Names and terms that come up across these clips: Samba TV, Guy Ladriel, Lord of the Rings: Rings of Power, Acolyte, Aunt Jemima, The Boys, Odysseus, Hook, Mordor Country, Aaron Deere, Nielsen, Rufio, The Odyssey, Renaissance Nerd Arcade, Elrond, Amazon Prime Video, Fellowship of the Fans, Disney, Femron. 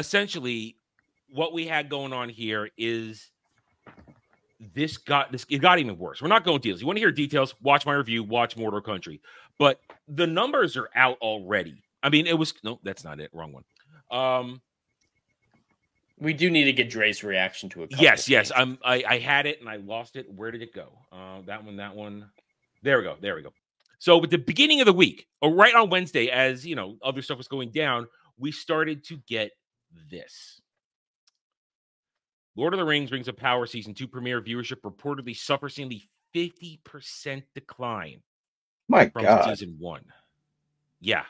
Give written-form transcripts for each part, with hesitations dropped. essentially what we had going on here is this. It got even worse. We're not going details. You want to hear details? Watch my review. Watch Mordor Country. But the numbers are out already. I mean, it was no. That's not it. Wrong one. We do need to get Dre's reaction to it. Yes. I had it and I lost it. Where did it go? That one. There we go. So at the beginning of the week, or right on Wednesday, as you know, other stuff was going down, we started to get this. Lord of the Rings: Rings of Power Season 2 premiere viewership reportedly suffers nearly 50% decline. My God. From Season 1. Yeah.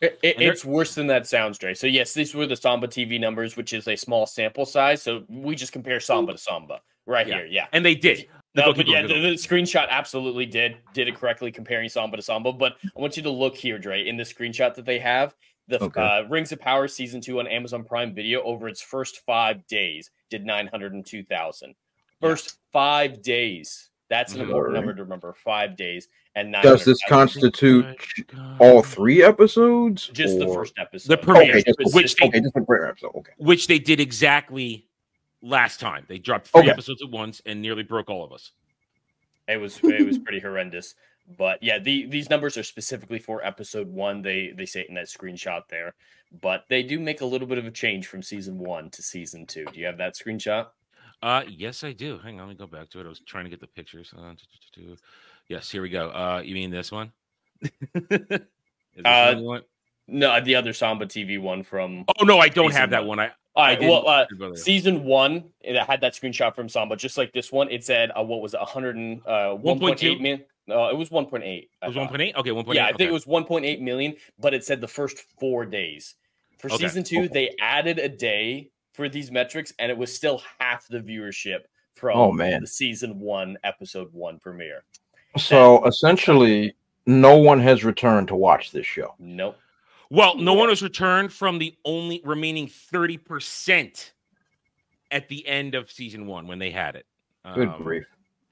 It's worse than that sounds, Dre. So, yes, these were the Samba TV numbers, which is a small sample size. So, we just compare Samba to Samba right here. Yeah. And they did. No, but yeah, the screenshot absolutely did it correctly comparing Samba to Samba. But I want you to look here, Dre, in the screenshot that they have. Rings of Power Season 2 on Amazon Prime Video over its first 5 days did 902,000. First 5 days. That's an important number to remember. 5 days and 900,000. Does this constitute all 3 episodes? Just the first episode. The premiere episode. Okay. Which they did exactly last time. They dropped 3 episodes at once and nearly broke all of us. It was pretty horrendous. But yeah, these numbers are specifically for episode 1. They say it in that screenshot there, but they do make a little bit of a change from season 1 to season 2. Do you have that screenshot? Yes, I do. Hang on, let me go back to it. I was trying to get the pictures. Yes, here we go. You mean this one? No, the other Samba TV one from. Oh no, I don't have that one. Season 1, it had that screenshot from Samba, just like this one. It said, what was it, 1.8 million? It was 1.8. It was 1.8? Okay, 1.8. Yeah, I think it was 1.8 million, but it said the first 4 days. For Season 2, they added a day for these metrics, and it was still half the viewership from the Season 1, Episode 1 premiere. So, essentially, no one has returned to watch this show. Nope. Well, no one has returned from the only remaining 30% at the end of season 1 when they had it. Good grief.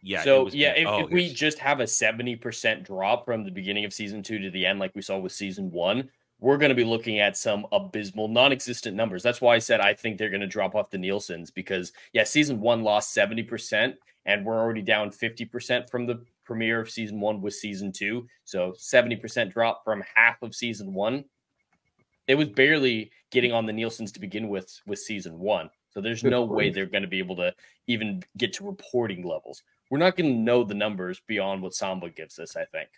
Yeah. So, yeah, if we just have a 70% drop from the beginning of season 2 to the end, like we saw with season 1, we're going to be looking at some abysmal, non-existent numbers. That's why I said I think they're going to drop off the Nielsen's because, yeah, season 1 lost 70%, and we're already down 50% from the premiere of season 1 with season 2. So 70% drop from half of season 1. It was barely getting on the Nielsen's to begin with season 1. So there's no way they're going to be able to even get to reporting levels. We're not going to know the numbers beyond what Samba gives us, I think.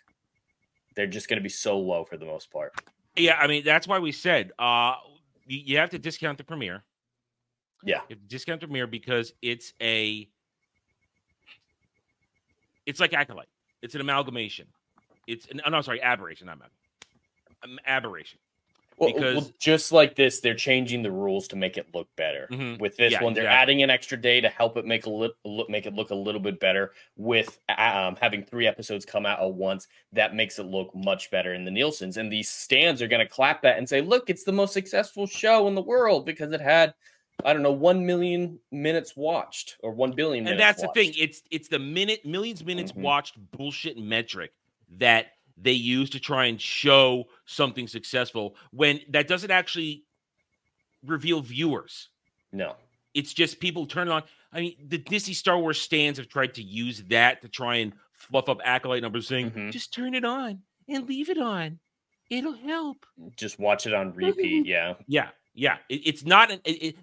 They're just going to be so low for the most part. Yeah, I mean, that's why we said you have to discount the premiere. Yeah. You have to discount the premiere because it's like Acolyte. It's an amalgamation. Aberration, not amalgamation. Aberration. Well, just like this, they're changing the rules to make it look better. Mm-hmm. With this one, they're adding an extra day to help it make it look a little bit better. With having 3 episodes come out at once, that makes it look much better in the Nielsen's. And these stands are going to clap that and say, "Look, it's the most successful show in the world because it had, I don't know, 1 million minutes watched or 1 billion." And that's watched. The thing; it's the millions mm-hmm. watched bullshit metric that they use to try and show something successful when that doesn't actually reveal viewers. No. It's just people turn it on. I mean, the Disney Star Wars stands have tried to use that to try and fluff up Acolyte numbers saying, just turn it on and leave it on. It'll help. Just watch it on repeat, Yeah.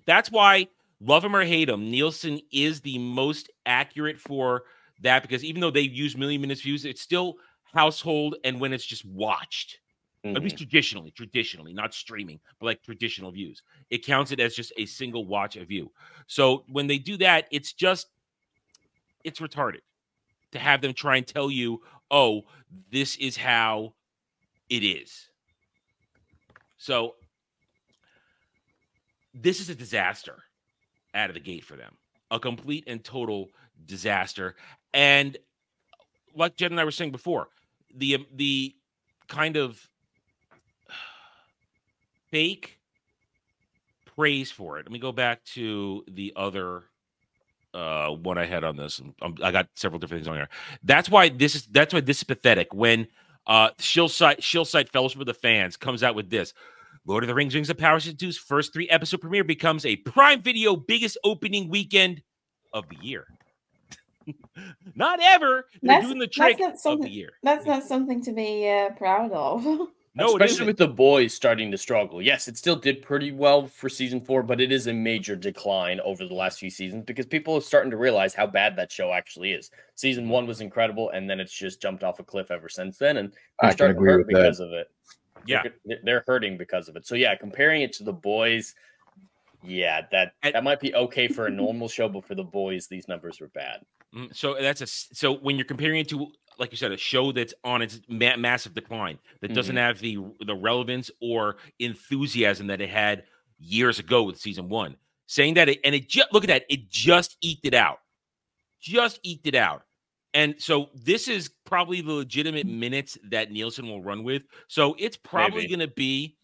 That's why, love him or hate him, Nielsen is the most accurate for that because even though they use million minutes views, it's still household and when it's just watched, at least traditionally, not streaming, but like traditional views, it counts it as just a single watch of view. So when they do that, it's retarded to have them try and tell you, oh, this is how it is. So this is a disaster out of the gate for them, a complete and total disaster. And like Jed and I were saying before, the kind of fake praise for it. Let me go back to the other one I had on this. I got several different things on here. That's why this is pathetic. When Shillside Fellowship of the Fans comes out with this, Lord of the Rings: Rings of Power Season 2's first 3-episode premiere becomes a Prime Video biggest opening weekend of the year. Not ever. They're doing the trick of the year. That's not something to be proud of. No, especially with The Boys starting to struggle. Yes, it still did pretty well for season 4, but it is a major decline over the last few seasons because people are starting to realize how bad that show actually is. Season 1 was incredible, and then it's just jumped off a cliff ever since then, and they're starting to hurt because of it. Yeah, they're hurting because of it. So yeah, comparing it to The Boys, yeah, that might be okay for a normal show, but for The Boys, these numbers were bad. So that's so when you're comparing it to, like you said, a show that's on its massive decline, that doesn't have the relevance or enthusiasm that it had years ago with season 1. Saying that, look at that, it just eked it out. Just eked it out. And so this is probably the legitimate minutes that Nielsen will run with. So it's probably going to be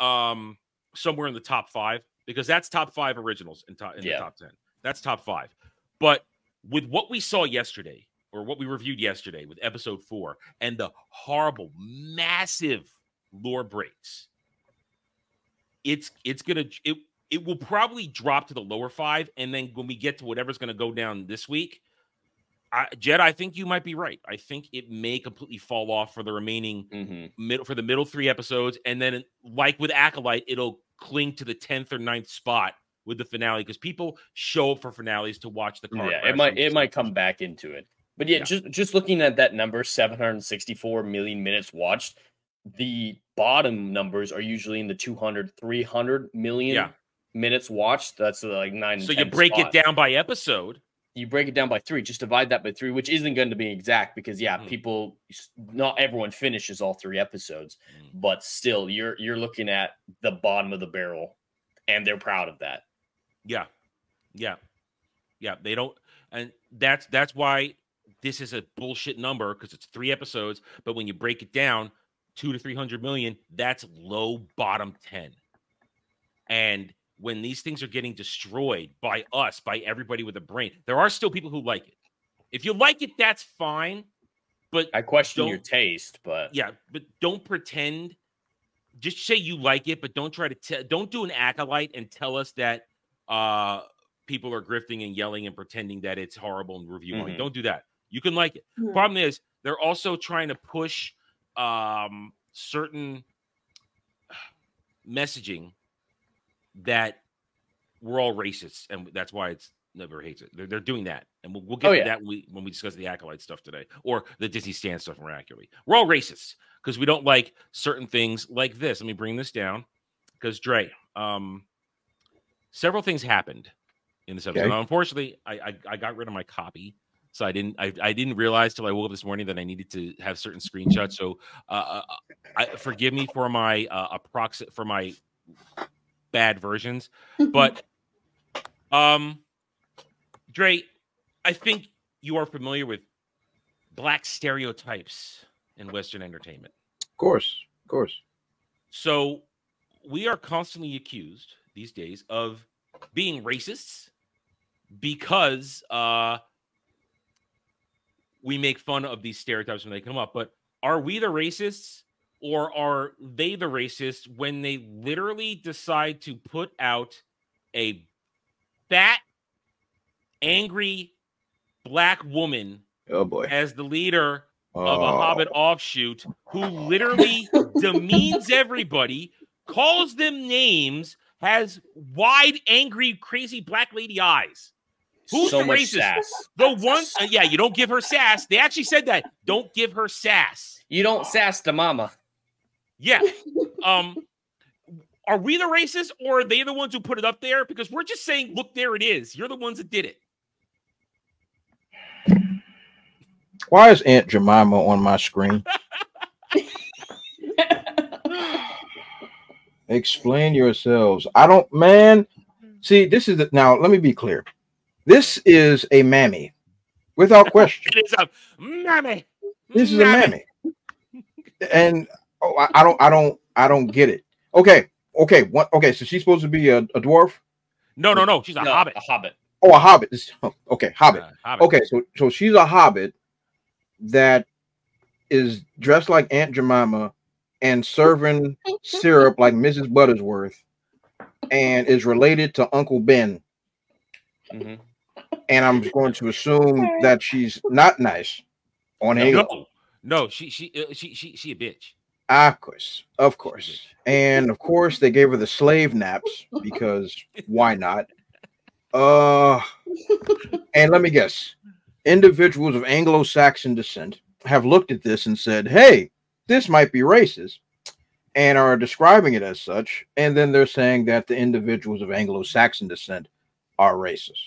somewhere in the top 5, because that's top 5 originals in the top 10. That's top 5. But with what we saw yesterday, or what we reviewed yesterday with episode 4 and the horrible, massive lore breaks, it will probably drop to the lower 5, and then when we get to whatever's going to go down this week, Jed, I think you might be right. I think it may completely fall off for the remaining middle 3 episodes, and then, like with Acolyte, it'll cling to the 10th or 9th spot with the finale, because people show up for finales to watch the car. Yeah, it might come back into it. But yeah, just looking at that number, 764 million minutes watched, the bottom numbers are usually in the 200, 300 million minutes watched. That's like 9. So you break it down by episode. You break it down by 3. Just divide that by 3, which isn't going to be exact, because people, not everyone finishes all 3 episodes, but still, you're looking at the bottom of the barrel, and they're proud of that. Yeah, yeah, yeah. They don't, and that's why. This is a bullshit number, because it's 3 episodes, but when you break it down, 200 to 300 million, that's low bottom 10. And when these things are getting destroyed by us, by everybody with a brain, there are still people who like it. If you like it, that's fine. But I question your taste, but yeah, but don't pretend. Just say you like it, but don't try to don't do an Acolyte and tell us that people are grifting and yelling and pretending that it's horrible and reviewing. Don't do that. You can like it. Yeah. Problem is, they're also trying to push certain messaging that we're all racists, and that's why it's never hates it. They're doing that, and we'll get to that when we discuss the Acolyte stuff today, or the Disney Stan stuff more accurately. We're all racists because we don't like certain things like this. Let me bring this down, because Dre, several things happened in this episode. Okay. Now, unfortunately, I got rid of my copy. So I didn't realize till I woke up this morning that I needed to have certain screenshots. So forgive me for my my bad versions. But Dre, I think you are familiar with black stereotypes in Western entertainment. Of course, of course. So we are constantly accused these days of being racists because we make fun of these stereotypes when they come up. But are we the racists, or are they the racists when they literally decide to put out a fat, angry black woman as the leader of a Hobbit offshoot, who literally demeans everybody, calls them names, has wide, angry, crazy black lady eyes? Who's so the racist? Sass. The one, yeah, you don't give her sass. They actually said that. Don't give her sass. You don't sass the mama. Yeah. Are we the racists, or are they the ones who put it up there? Because we're just saying, look, there it is. You're the ones that did it. Why is Aunt Jemima on my screen? Explain yourselves. I don't, man. See, this is now. Let me be clear. This is a mammy, without question. It is a mammy. This is a mammy, and I don't get it. Okay, what? Okay, so she's supposed to be a dwarf? No. She's a hobbit. A hobbit. Oh, a hobbit. Okay, hobbit. Hobbit. Okay, so she's a hobbit that is dressed like Aunt Jemima and serving syrup like Mrs. Buttersworth, and is related to Uncle Ben. Mm-hmm. And I'm going to assume that she's not nice on any level. No, she a bitch. Of course, of course. And of course they gave her the slave naps because why not? And let me guess, individuals of Anglo-Saxon descent have looked at this and said, hey, this might be racist, and are describing it as such. And then they're saying that the individuals of Anglo-Saxon descent are racist.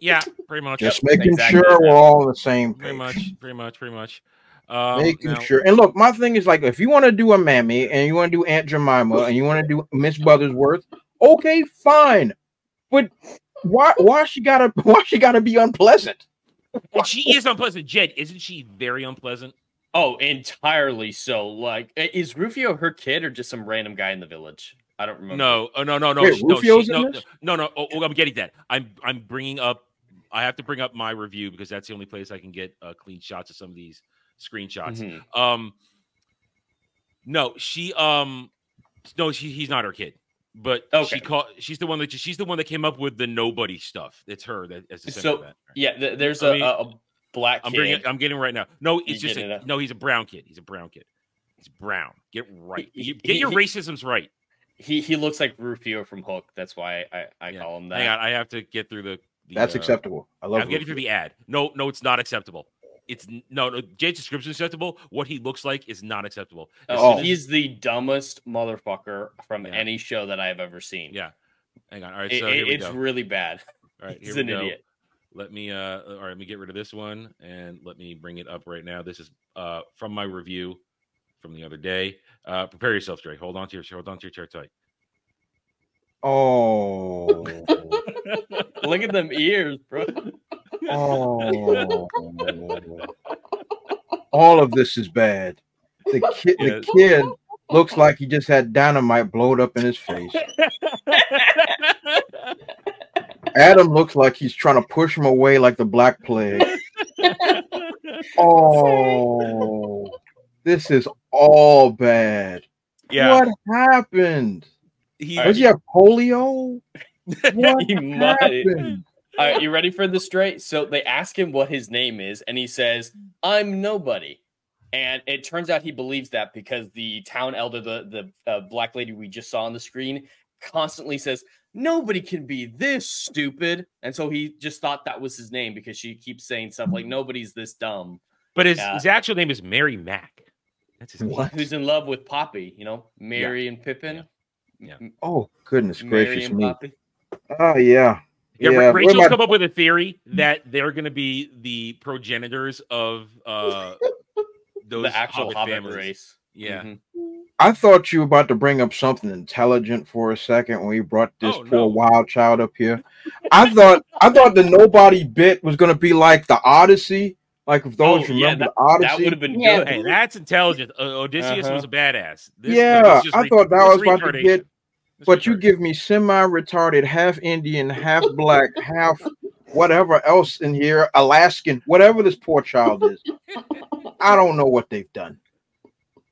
Yeah, pretty much. Just making sure we're all on the same page. Pretty much. Making sure. And look, my thing is like, if you want to do a mammy and you want to do Aunt Jemima and you want to do Miss Buttersworth, okay, fine. But why she gotta be unpleasant? Well, she is unpleasant. Jed, isn't she very unpleasant? Oh, entirely so. Like, is Rufio her kid or just some random guy in the village? I don't remember. No. Wait, no. Oh, I'm getting that. I'm bringing up. I have to bring up my review because that's the only place I can get clean shots of some of these screenshots. Mm-hmm. He's not her kid, but okay. She's the one that came up with the nobody stuff. It's her that. There's a black kid. I'm getting it right now. No, it's just he's a brown kid. He's brown. Get right. Get your racisms right. He looks like Rufio from Hook. That's why I call him that. Hang on, I have to get through the that's acceptable. I love. I'm getting through the ad. No, it's not acceptable. It's no. Jade's description is acceptable. What he looks like is not acceptable. He's the dumbest motherfucker from any show that I've ever seen. Yeah. Hang on. All right. So it's really bad. All right. He's an idiot. Let me get rid of this one and let me bring it up right now. This is from my review from the other day. Prepare yourself, Dre. Hold on to your chair tight. Oh, look at them ears, bro. Oh, all of this is bad. The kid looks like he just had dynamite blowed up in his face. Adam looks like he's trying to push him away like the Black Plague. Oh, this is all bad. Yeah. What happened? Does he have polio? What happened? All right, you ready for this, Dre? So they ask him what his name is, and he says, "I'm nobody." And it turns out he believes that because the town elder, the black lady we just saw on the screen, constantly says, "Nobody can be this stupid." And so he just thought that was his name because she keeps saying stuff like, "Nobody's this dumb." But his actual name is Mary Mack. That's his name. Who's in love with Poppy, you know, Mary and Pippin. Yeah. Oh, goodness gracious me. Oh, yeah. Yeah, Rachel's come up with a theory that they're going to be the progenitors of those the actual Hobbit race. Yeah. Mm-hmm. I thought you were about to bring up something intelligent for a second when you brought this wild child up here. I thought the nobody bit was going to be like the Odyssey. Like if those remember the Odyssey, that would have been good. Hey, that's intelligent. Odysseus was a badass. I thought that was about to get. But you give me semi-retarded, half Indian, half black, half whatever else in here, Alaskan, whatever this poor child is. I don't know what they've done.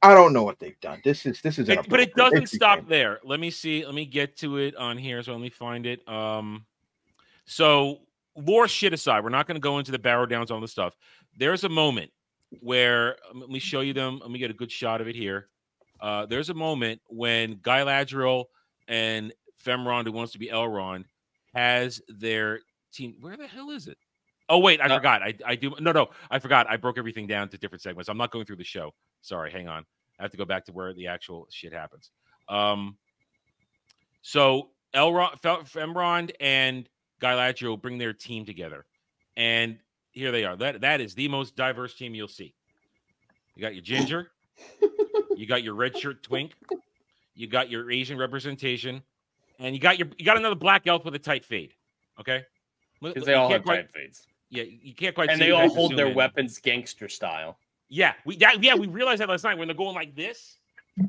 This is inappropriate. But it doesn't stop there. Let me see. Let me get to it on here. So let me find it. So lore shit aside, we're not going to go into the barrow downs on the stuff. There's a moment where let me show you them. Let me get a good shot of it here. There's a moment when Guy Ladriel and Femron, who wants to be Elrond, has their team. Where the hell is it? Oh, wait, I forgot. I forgot. I broke everything down to different segments. I'm not going through the show. Sorry, hang on. I have to go back to where the actual shit happens. So Elrond, Femron, and Guy Ladriel bring their team together, and here they are. That is the most diverse team you'll see. You got your ginger. You got your red shirt twink. You got your Asian representation, and you got another black elf with a tight fade. Okay, because they all have tight fades. Yeah, you can't quite. And they all hold their weapons gangster style. Yeah, we realized that last night when they're going like this.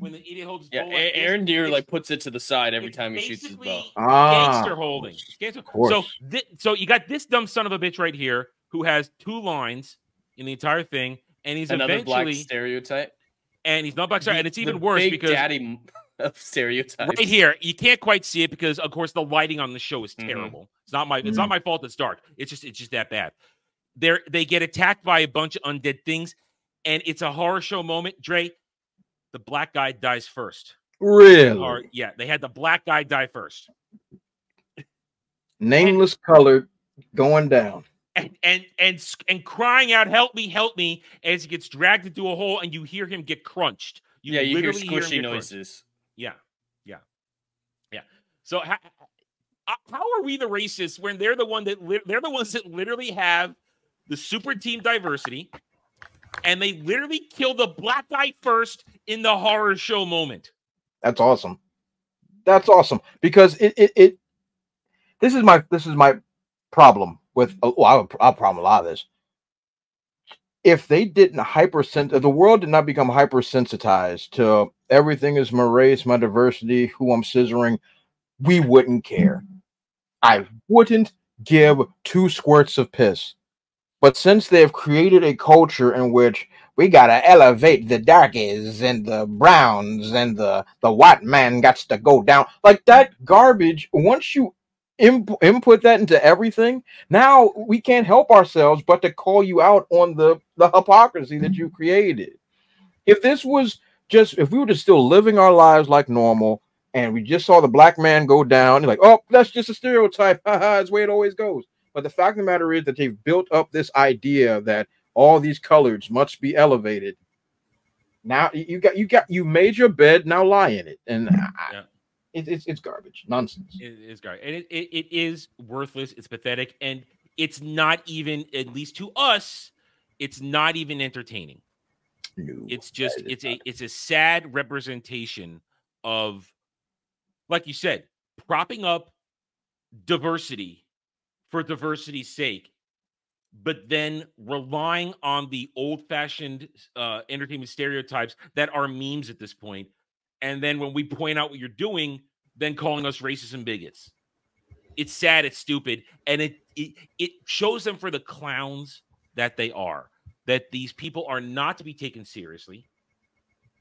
When the idiot holds his bow, like Aaron Deere like puts it to the side every time he shoots his bow. Gangster holding. So you got this dumb son of a bitch right here who has two lines in the entire thing, and he's another black stereotype. and he's not Black Star, and it's even worse because daddy of stereotypes. Right here, you can't quite see it because, of course, the lighting on the show is terrible. It's not my fault. It's dark. It's just that bad. They get attacked by a bunch of undead things, and it's a horror show moment. Dre, the black guy dies first. Really? Or, yeah, they had the black guy die first. Nameless colored going down. And crying out, help me, as he gets dragged into a hole, and you hear him get crunched. You hear squishy noises. Yeah. So how are we the racists when they're the ones that literally have the super team diversity, and they literally kill the black guy first in the horror show moment? That's awesome. That's awesome because it this is my problem with I'll problem a lot of this. If they didn't if the world did not become hypersensitized to everything is my race, my diversity, who I'm scissoring, we wouldn't care. I wouldn't give two squirts of piss. But since they've created a culture in which we gotta elevate the darkies and the browns and the white man gots to go down, like that garbage, once you input that into everything, now we can't help ourselves but to call you out on the hypocrisy that you created. If we were just still living our lives like normal and we just saw the black man go down, you're like, oh, that's just a stereotype. It's the way it always goes. But the fact of the matter is that they've built up this idea that all these coloreds must be elevated. Now you made your bed, now lie in it. And yeah. It's garbage, nonsense. It is garbage, and it is worthless. It's pathetic, and it's not even, at least to us, it's not even entertaining. No, it's just it's a sad representation of, like you said, propping up diversity for diversity's sake, but then relying on the old-fashioned entertainment stereotypes that are memes at this point. And then when we point out what you're doing, then calling us racist and bigots. It's sad, it's stupid, and it shows them for the clowns that they are, that these people are not to be taken seriously.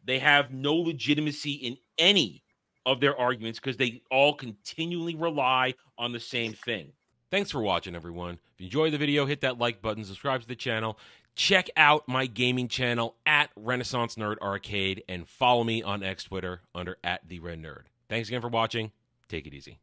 They have no legitimacy in any of their arguments because they all continually rely on the same thing. Thanks for watching, everyone. If you enjoyed the video, hit that like button, subscribe to the channel. Check out my gaming channel at Renaissance Nerd Arcade and follow me on X Twitter under @TheRedNerd. Thanks again for watching. Take it easy.